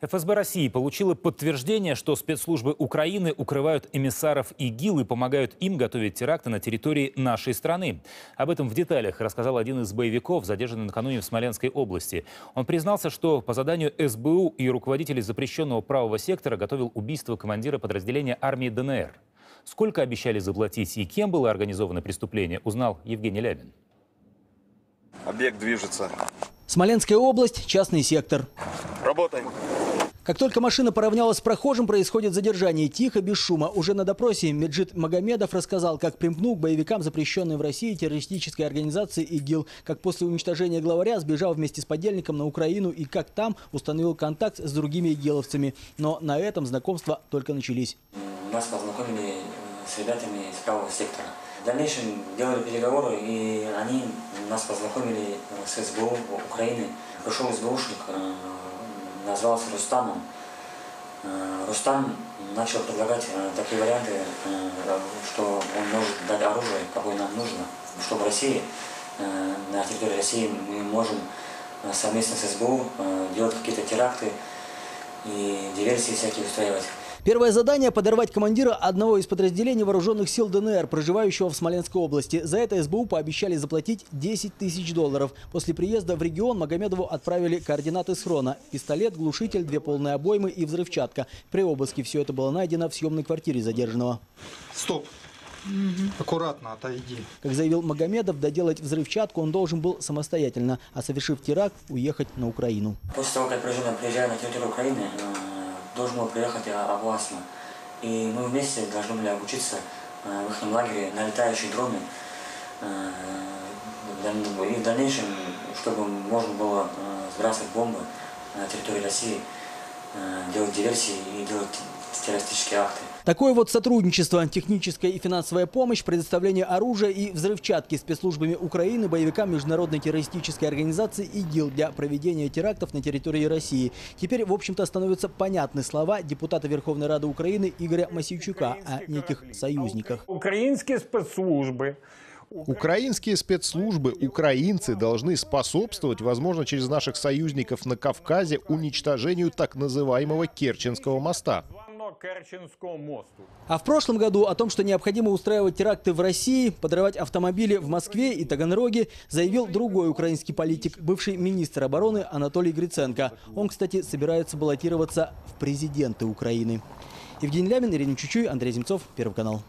ФСБ России получила подтверждение, что спецслужбы Украины укрывают эмиссаров ИГИЛ и помогают им готовить теракты на территории нашей страны. Об этом в деталях рассказал один из боевиков, задержанный накануне в Смоленской области. Он признался, что по заданию СБУ и руководителей запрещенного правого сектора готовил убийство командира подразделения армии ДНР. Сколько обещали заплатить и кем было организовано преступление, узнал Евгений Лябин. Объект движется. Смоленская область, частный сектор. Работаем. Как только машина поравнялась с прохожим, происходит задержание. Тихо, без шума. Уже на допросе Меджит Магомедов рассказал, как примкнул к боевикам запрещенной в России террористической организации ИГИЛ, как после уничтожения главаря сбежал вместе с подельником на Украину и как там установил контакт с другими игиловцами. Но на этом знакомства только начались. Нас познакомили с ребятами из правого сектора. В дальнейшем делали переговоры, и они нас познакомили с СБУ Украины. Пришел СБУшник, назвался Рустамом. Рустам начал предлагать такие варианты, что он может дать оружие, какое нам нужно, что в России, на территории России мы можем совместно с СБУ делать какие-то теракты и диверсии всякие устраивать. Первое задание – подорвать командира одного из подразделений вооруженных сил ДНР, проживающего в Смоленской области. За это СБУ пообещали заплатить 10 тысяч долларов. После приезда в регион Магомедову отправили координаты схрона – пистолет, глушитель, две полные обоймы и взрывчатка. При обыске все это было найдено в съемной квартире задержанного. Стоп! Аккуратно отойди. Как заявил Магомедов, доделать взрывчатку он должен был самостоятельно, а совершив теракт, уехать на Украину. После того, как приезжая на территорию Украины, должен был приехать областно. И мы вместе должны были обучиться в их лагере на летающие дроны. И в дальнейшем, чтобы можно было сбрасывать бомбы на территории России, делать диверсии и делать террористические акты. Такое вот сотрудничество, техническая и финансовая помощь, предоставление оружия и взрывчатки спецслужбами Украины боевикам международной террористической организации ИГИЛ для проведения терактов на территории России. Теперь, в общем-то, становятся понятны слова депутата Верховной Рады Украины Игоря Массивчука о неких союзниках. Украинские спецслужбы, украинцы должны способствовать, возможно, через наших союзников на Кавказе, уничтожению так называемого Керченского моста. А в прошлом году о том, что необходимо устраивать теракты в России, подрывать автомобили в Москве и Таганроге, заявил другой украинский политик, бывший министр обороны Анатолий Гриценко. Он, кстати, собирается баллотироваться в президенты Украины. Евгений Лямин, Ирина Чучуй, Андрей Земцов, Первый канал.